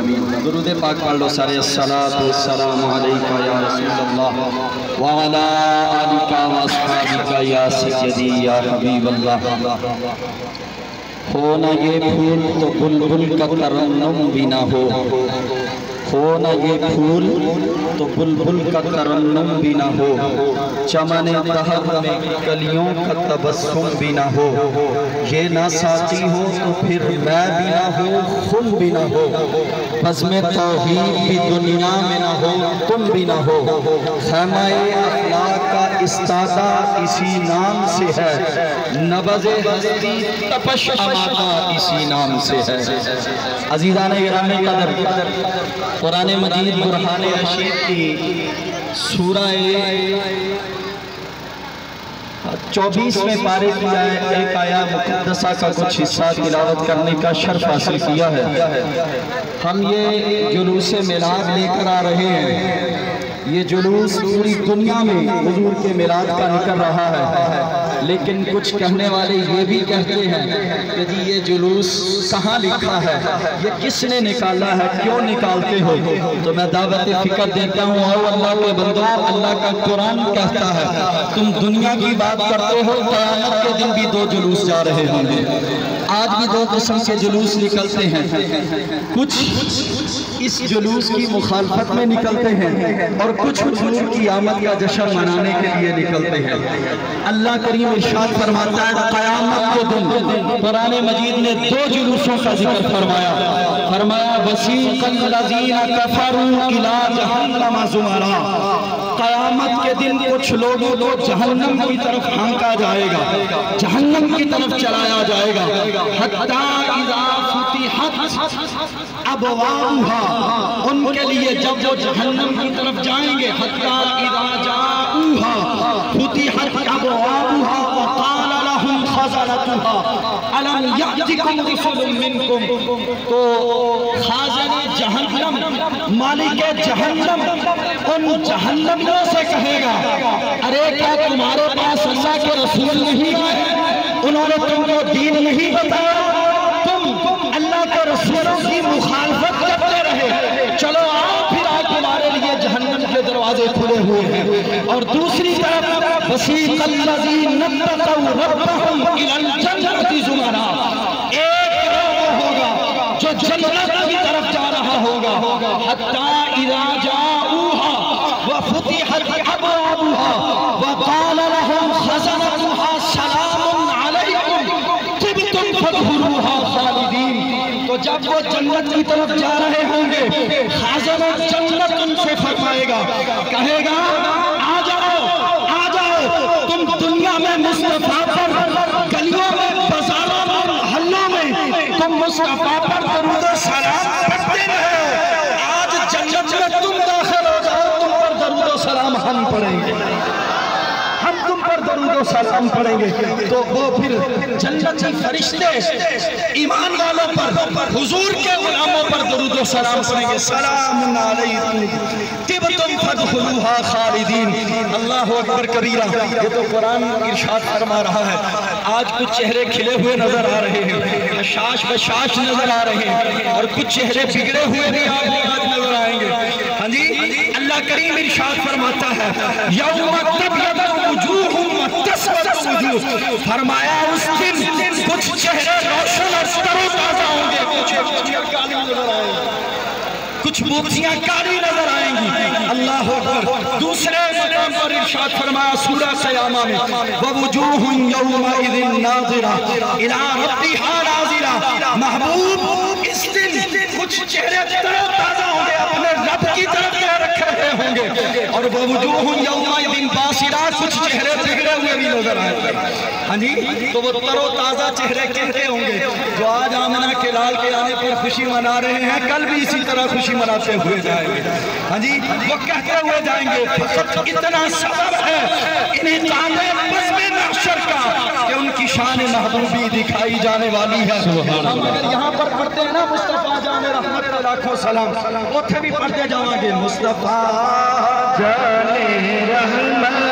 दुरूद पाक वालो सारे अस्सलातु वस्सलामु अलैका या रसूलल्लाह व अला आलिका व अस्हाबिका या सय्यदी या हबीबल्लाह। हो ना ये फूल तो बुलबुल का तरन्नुम भी ना हो ना ये फूल तो बुलबुल का तरन्नुम भी ना हो, चमने तहब में कलियों का तबस्सुम भी ना हो। ये ना साथी हो तो फिर मैं भी ना हो, खुद भी ना हो। बज़्म तौहीद भी दुनिया में ना हो, तुम भी ना हो। ख़ैमाए अख़लाक़ का इस्तादा इसी नाम से है, नबज़े हस्ती तपश आमादा इसी नाम से है। अज़ीज़ान इराम कदर, कुरान मजीद बुरहान रशीद की सूरह 24 में पारे किया है, एक आया मुक़द्दसा का कुछ हिस्सा तिलावत करने का शर्फ हासिल किया है। हम ये जुलूस मिलाद लेकर आ रहे हैं, ये जुलूस पूरी दुनिया में हुजूर के मिलाद का निकल रहा है, लेकिन कुछ कहने वाले ये भी कहते हैं कि जी ये जुलूस कहाँ लिखा है, ये किसने निकाला है, क्यों निकालते हो। तो मैं दावत फिकर देता हूँ, और अल्लाह के बंदो, अल्लाह का कुरान कहता है तुम दुनिया की बात करते हो, क़यामत के दिन भी दो जुलूस जा रहे होंगे। आज भी दो किस्म के जुलूस निकलते हैं, कुछ इस जुलूस की मुखालफत में निकलते हैं और कुछ हुजूर की आमद का जश्न मनाने के लिए निकलते हैं। अल्लाह करीम इरशाद फरमाता है क़यामत के दिन, कुरान मजीद ने दो जुलूसों का जिक्र फरमाया, फरमाया वसीक़ल लज़ीना कफ़रू इला जहन्नम ज़ुमरा। क़यामत के दिन कुछ लोगों को जहन्नम की तरफ हांका जाएगा, जहन्नम की तरफ चलाया जाएगा। हत्ता इज़ा फुतिहत अबवाबुहा, उनके लिए जब वो जहन्नम की तरफ जाएंगे, हत्ता इज़ा जाऊहा फुतिहत अबवाबुहा व क़ाल लहुम ख़ज़नतुहा अलम यअतिकुम रसूलुम मिनकुम। तो ख़ाज़ने जहन्नम, मालिके जहन्नम उन जहन्नमियों से कहेगा, अरे क्या तुम्हारे पास अल्लाह के रसूल नहीं है, उन्होंने तुमको दीन नहीं बताया, तुम अल्लाह के रसूलों की मुखालफत करते रहे, चलो आओ फिर आज तुम्हारे लिए जहन्नम के दरवाजे खुले हुए हैं। और दूसरी तरफ वसीक़ल लज़ीना तक़ौ रब्बहुम इलल जन्नति ज़ुमरा, एक गिरोह होगा जो जन्नत की तरफ जा रहा होगा। हत्ता इज़ा जाऊहा व फुतिहत अबवाबुहा व क़ाल लहुम ख़ज़नतुहा सलामुन अलैकुम तिब्तुम फदखुलूहा खालिदीन। तो जब वो जन्नत की तरफ जा रहे होंगे, ख़ाज़न जन्नत उनसे फरमाएगा, कहेगा आ जाओ आ जाओ, तुम दुनिया में मुस्तफ़ा पर, गलियों में, बाज़ारों में, मोहल्लों में तुम मुस्तफ़ा पर दरूद सलाम पढ़ते रहे, आज जन्नत में तुम दाखिल हो जाओ, तुम पर दरूद सलाम हम पढ़ेंगे, हम तुम पर दरूद सलाम पढ़ेंगे। तो वो फिर जन्नत के फरिश्ते ईमान वालों पर, हुजूर के गुलामों पर दरूद सलाम पढ़ेंगे, सलामुन अलैकुम तिब्तुम फदखुलूहा खालिदीन। अल्लाहु अकबर कबीरा। ये तो कुरान इरशाद फरमा रहा है। आज कुछ चेहरे खिले हुए नजर आ रहे हैं, अशाश बशाश नजर आ रहे हैं, और कुछ चेहरे बिगड़े हुए भी आज नजर आएंगे। हाँ जी, अल्लाह करीम इरशाद फरमाता है यौमा तबय्यदु वजूहुम व तस्वदु वजूह, फरमाया उस दिन कुछ चेहरे रोशन और तरोताजा होंगे, कुछ मूर्तियां काली नजर आएंगी। अल्लाह हु अकबर। दूसरे मकाम पर इरशाद फरमाया सूरह क़यामा में ववुजूहुन यौमा इज़िन नाज़िरा इला रब्बिहा नाज़िरा, महबूब इस दिन कुछ चेहरे तरोताजा होंगे, अपने रब की तरफ कह रखे होंगे। और ववुजूहुन यौमा इज़िन बासिरा, कुछ चेहरे बिगड़े हुए भी नजर आएंगे। हाँ जी, तो वो तरोताजा चेहरे कहते होंगे जो आज आमना के लाल के आने पर खुशी मना रहे हैं, कल भी इसी तरह खुशी मनाते हुए जाएंगे। हाँ जी, वो कहते हुए जाएंगे इतना सबर है इन्हें जाने महशर का कि उनकी शान महबूबी दिखाई जाने वाली है। हम अगर यहाँ पर पढ़ते हैं ना मुस्तफ़ा जाने रहमत लाखों सलाम, उठे भी पढ़ते जाएंगे मुस्तफ़ा जाने रहमत